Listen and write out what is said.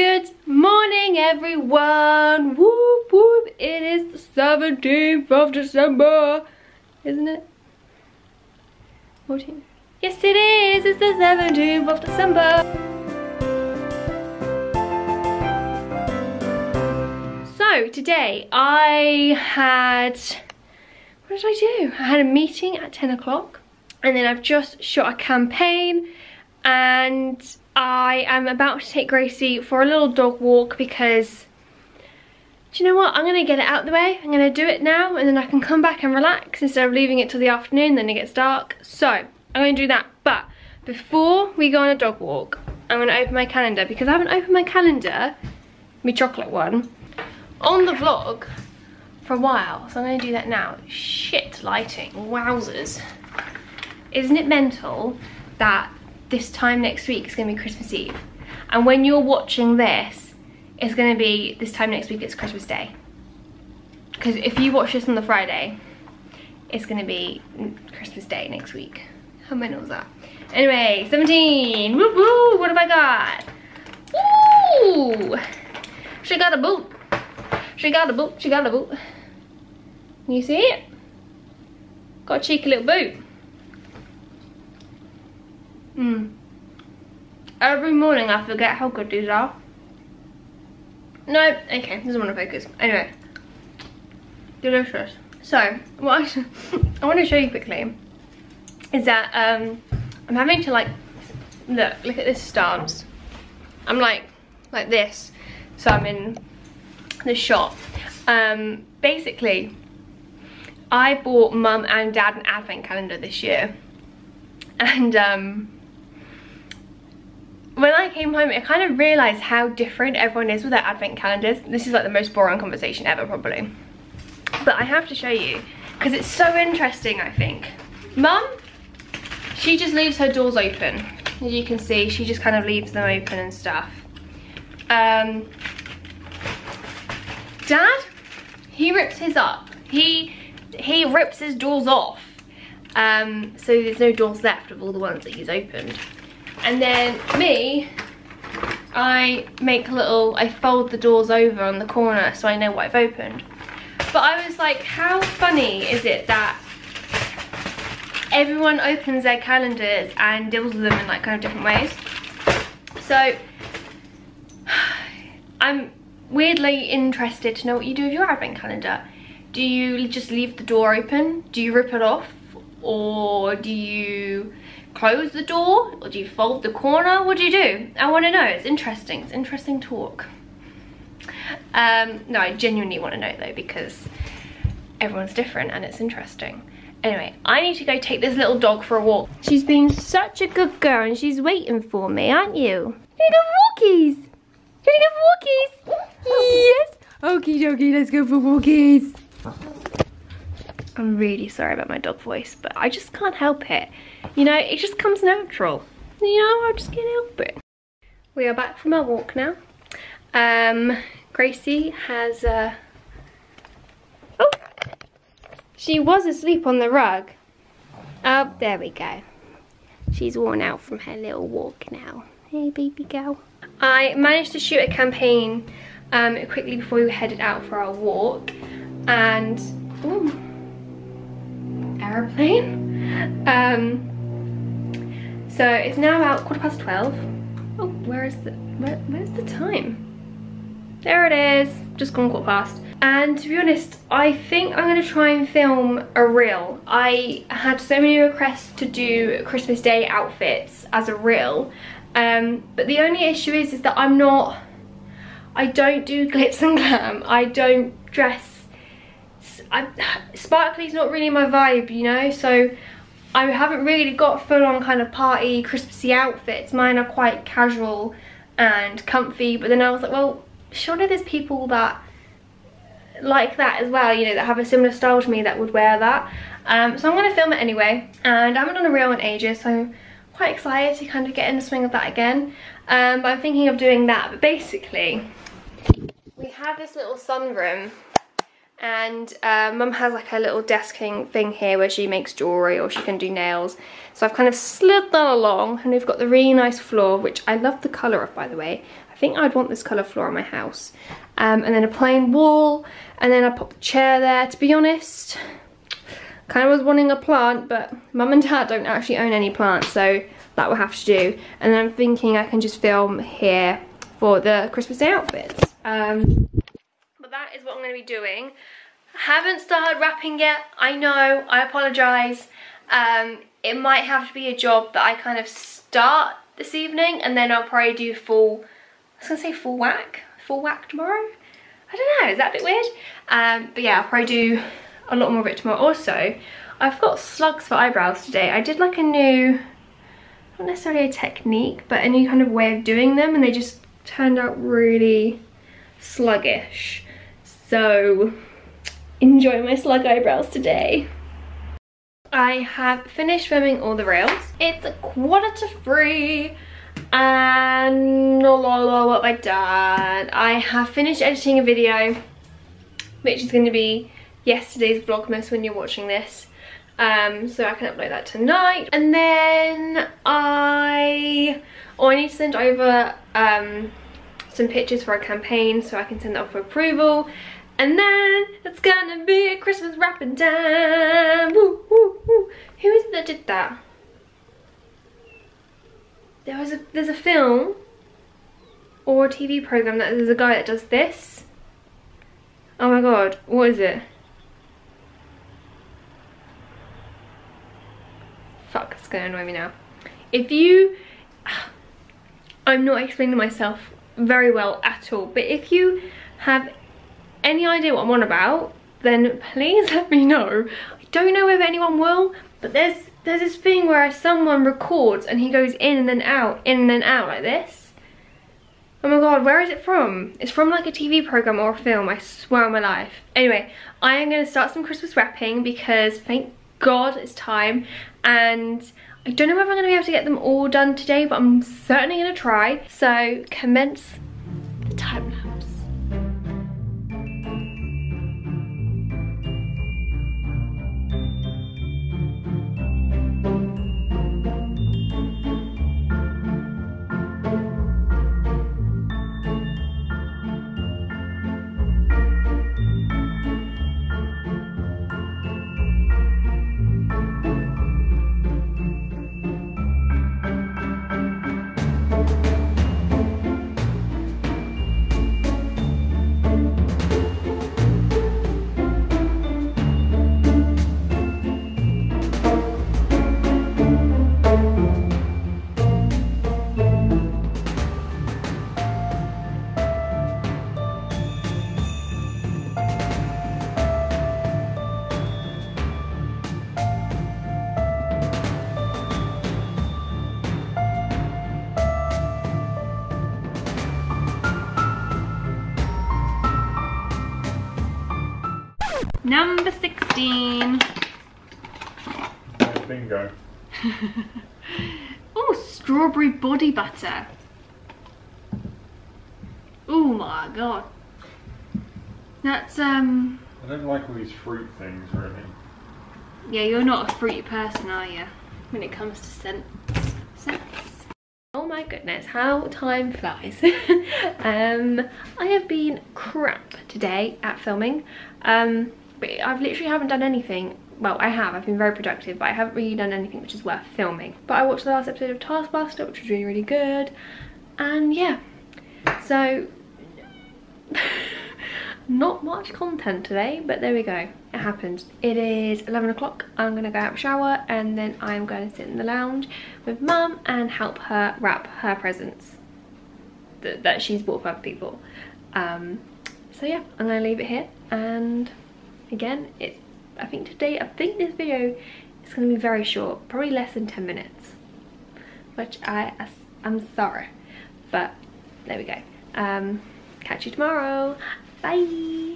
Good morning, everyone. Whoop whoop. It is the 17th of December, isn't it? 14th. Yes, it is. It's the 17th of December. So today what did I do? I had a meeting at 10 o'clock, and then I've just shot a campaign, and I am about to take Gracie for a little dog walk because, do you know what, I'm going to get it out of the way. I'm going to do it now and then I can come back and relax instead of leaving it till the afternoon, then it gets dark. So I'm going to do that, but before we go on a dog walk, I'm going to open my calendar because I haven't opened my calendar, my chocolate one, on the vlog for a while. So I'm going to do that now. Shit, lighting, wowzers. Isn't it mental that this time next week is going to be Christmas Eve, and when you're watching this, it's going to be this time next week, it's Christmas Day, because if you watch this on the Friday, it's going to be Christmas Day next week. How mental is that? Anyway, 17. Woo woo. What have I got? Ooh, she got a boot. She got a boot. She got a boot. Can you see it? Got a cheeky little boot. Every morning I forget how good these are. No, okay, doesn't want to focus. Anyway, delicious. So, what I want to show you quickly is that I'm having to look at this stance. I'm like this. So I'm in the shop. Basically, I bought Mum and Dad an advent calendar this year, and when I came home, I kind of realised how different everyone is with their advent calendars. This is like the most boring conversation ever, probably. But I have to show you, because it's so interesting, I think. Mum, she just leaves her doors open. As you can see, she just kind of leaves them open and stuff. Dad, he rips his up. He rips his doors off. So there's no doors left of all the ones that he's opened. And then me, I fold the doors over on the corner so I know what I've opened. But I was like, how funny is it that everyone opens their calendars and deals with them in like kind of different ways? So I'm weirdly interested to know what you do with your advent calendar. Do you just leave the door open? Do you rip it off? Or do you close the door, or do you fold the corner? What do you do? I want to know. It's interesting. It's interesting talk. No, I genuinely want to know though, because everyone's different and it's interesting. Anyway, I need to go take this little dog for a walk. She's been such a good girl and she's waiting for me, aren't you? Can you go for walkies? Can you go for walkies? Yes. Okie dokie, let's go for walkies. I'm really sorry about my dog voice, but I just can't help it. You know, it just comes natural. You know, I just can't help it. We are back from our walk now. Gracie has, oh! She was asleep on the rug. Oh, there we go. She's worn out from her little walk now. Hey, baby girl. I managed to shoot a campaign quickly before we headed out for our walk. And, ooh. Aeroplane. So it's now about 12:15. Oh, where's the time? There it is, just gone 15:15. And to be honest, I think I'm gonna try and film a reel. I had so many requests to do Christmas Day outfits as a reel, but the only issue is that I don't do glitz and glam. I don't dress. Sparkly's not really my vibe, you know, so I haven't really got full-on kind of party Christmassy outfits. Mine are quite casual and comfy, but then I was like, well, surely there's people that like that as well, you know, that have a similar style to me that would wear that. So I'm going to film it anyway, and I haven't done a reel in ages, so I'm quite excited to kind of get in the swing of that again. But I'm thinking of doing that. But basically, we have this little sunroom. And Mum has like her little desking thing here where she makes jewellery or she can do nails. So I've kind of slid that along, and we've got the really nice floor, which I love the colour of, by the way. I think I'd want this colour floor on my house. And then a plain wall, and then I pop the chair there. To be honest, kind of was wanting a plant, but mum and dad don't actually own any plants, so that will have to do. And then I'm thinking I can just film here for the Christmas Day outfits. But that is what I'm going to be doing. Haven't started wrapping yet. I know, I apologise. It might have to be a job that I kind of start this evening, and then I'll probably do full, I was going to say full whack tomorrow? I don't know, is that a bit weird? But yeah, I'll probably do a lot more of it tomorrow. Also, I've got slugs for eyebrows today. I did like a new, not necessarily a technique, but a new kind of way of doing them, and they just turned out really sluggish. So enjoy my slug eyebrows today. I have finished filming all the reels. It's 2:45 and what have I done? I have finished editing a video, which is going to be yesterday's Vlogmas when you're watching this, so I can upload that tonight. And then I need to send over some pictures for a campaign, so I can send that off for approval. And then it's gonna be a Christmas wrapping time. Woo, woo, woo. Who is it that did that? There's a film or a TV program that there's a guy that does this. Oh my god, what is it? Fuck, it's gonna annoy me now. If you, I'm not explaining myself very well at all, but if you have any idea what I'm on about, then please let me know. I don't know if anyone will, but there's this thing where someone records and he goes in and then out like this. Oh my god, where is it from? It's from like a TV program or a film, I swear on my life. Anyway, I am going to start some Christmas wrapping because thank god it's time, and I don't know if I'm going to be able to get them all done today, but I'm certainly going to try. So commence the time lapse. Number 16. Bingo. Oh, strawberry body butter. Oh my god. That's I don't like all these fruit things really. Yeah, you're not a fruity person, are you? When it comes to scents. Oh my goodness, how time flies. I have been crap today at filming. But I've literally haven't done anything. Well, I have, I've been very productive, but I haven't really done anything which is worth filming. But I watched the last episode of Taskmaster, which was really, really good. And yeah, so not much content today, but there we go, it happened. It is 11 o'clock, I'm gonna go have a shower, and then I'm going to sit in the lounge with mum and help her wrap her presents that she's bought for other people. So yeah, I'm gonna leave it here, and again, I think this video is going to be very short, probably less than 10 minutes, which I'm sorry, but there we go. Catch you tomorrow. Bye.